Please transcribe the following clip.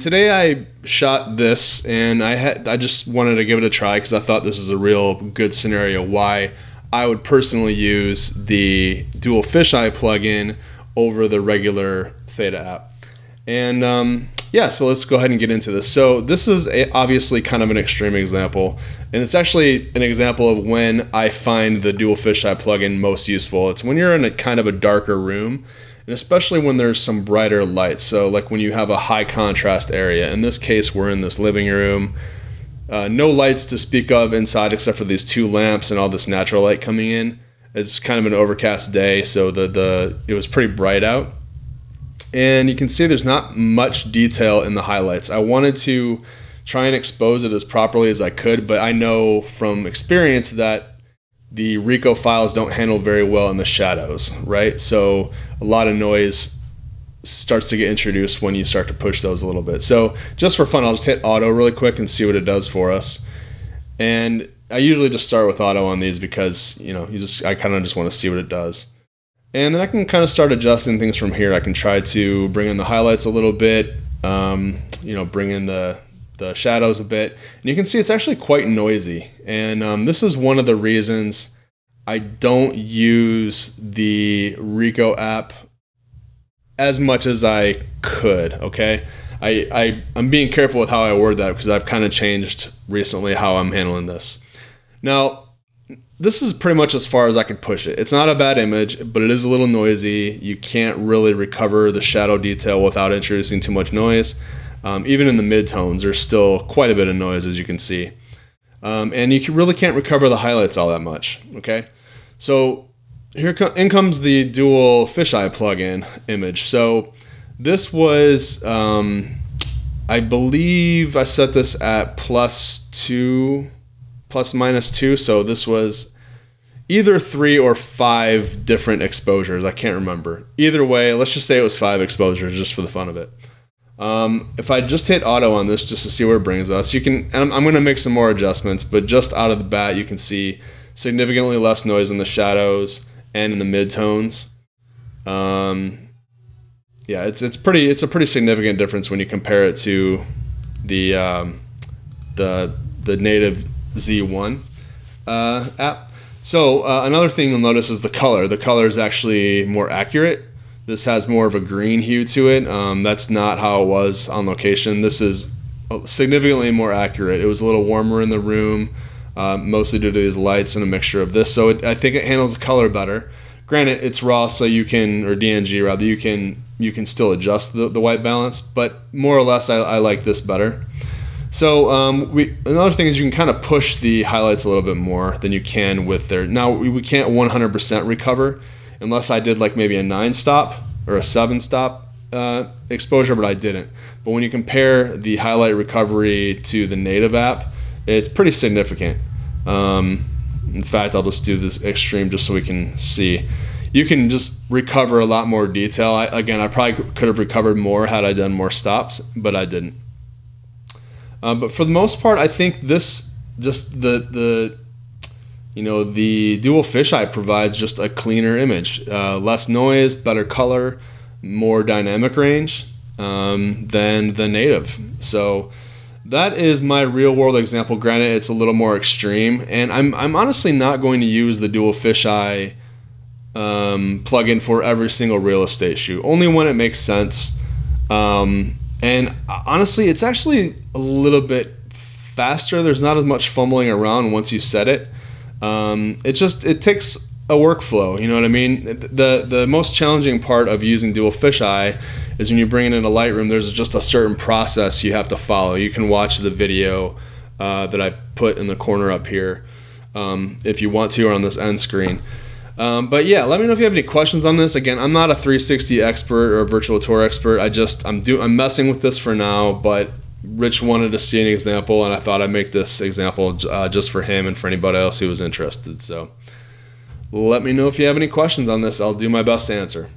Today I shot this, and I just wanted to give it a try because I thought this was a real good scenario why I would personally use the dual fisheye plugin over the regular Theta app. And yeah, so let's go ahead and get into this. So this is obviously kind of an extreme example, and it's actually an example of when I find the dual fisheye plugin most useful. It's when you're in a kind of a darker room, and especially when there's some brighter lights. So like when you have a high contrast area. In this case, we're in this living room. No lights to speak of inside except for these two lamps and all this natural light coming in. It's kind of an overcast day, so it was pretty bright out. And you can see there's not much detail in the highlights. I wanted to try and expose it as properly as I could, but I know from experience that the Ricoh files don't handle very well in the shadows, right? So a lot of noise starts to get introduced when you start to push those a little bit. So just for fun, I'll just hit auto really quick and see what it does for us. And I usually just start with auto on these because, you know, I kind of just want to see what it does. And then I can kind of start adjusting things from here. I can try to bring in the highlights a little bit, you know, bring in the shadows a bit. And you can see it's actually quite noisy. And this is one of the reasons I don't use the Ricoh app as much as I could, okay? I'm being careful with how I word that because I've kind of changed recently how I'm handling this. Now, this is pretty much as far as I could push it. It's not a bad image, but it is a little noisy. You can't really recover the shadow detail without introducing too much noise. Even in the mid-tones, there's still quite a bit of noise, as you can see. And you really can't recover the highlights all that much, okay? So in comes the dual fisheye plugin image. So this was, I believe I set this at plus minus two, so this was either 3 or 5 different exposures. I can't remember. Either way, let's just say it was 5 exposures just for the fun of it. If I just hit auto on this just to see where it brings us, you can, and I'm gonna make some more adjustments, but just out of the bat, you can see significantly less noise in the shadows and in the mid-tones. Yeah, it's a pretty significant difference when you compare it to the native Z1 app. So another thing you'll notice is the color. The color is actually more accurate. This has more of a green hue to it. That's not how it was on location. This is significantly more accurate. It was a little warmer in the room, mostly due to these lights and a mixture of this. So I think it handles the color better. Granted, it's raw, so you can, or DNG rather, you can still adjust the white balance, but more or less I like this better. So another thing is you can kind of push the highlights a little bit more than you can with their, now we can't 100% recover unless I did like maybe a 9-stop or a 7-stop exposure, but I didn't. But when you compare the highlight recovery to the native app, it's pretty significant. In fact, I'll just do this extreme just so we can see. You can just recover a lot more detail. Again, I probably could have recovered more had I done more stops, but I didn't. But for the most part, I think this just the dual fisheye provides just a cleaner image, less noise, better color, more dynamic range than the native. So that is my real world example. Granted, it's a little more extreme, and I'm honestly not going to use the dual fisheye plugin for every single real estate shoot. Only when it makes sense. And honestly, it's actually a little bit faster. There's not as much fumbling around once you set it. It takes a workflow, you know what I mean? The most challenging part of using dual fisheye is when you bring it into Lightroom, there's just a certain process you have to follow. You can watch the video that I put in the corner up here if you want to, or on this end screen. But yeah, let me know if you have any questions on this. Again, I'm not a 360 expert or a virtual tour expert. I'm messing with this for now, but Rich wanted to see an example, and I thought I'd make this example just for him and for anybody else who was interested. So let me know if you have any questions on this. I'll do my best to answer.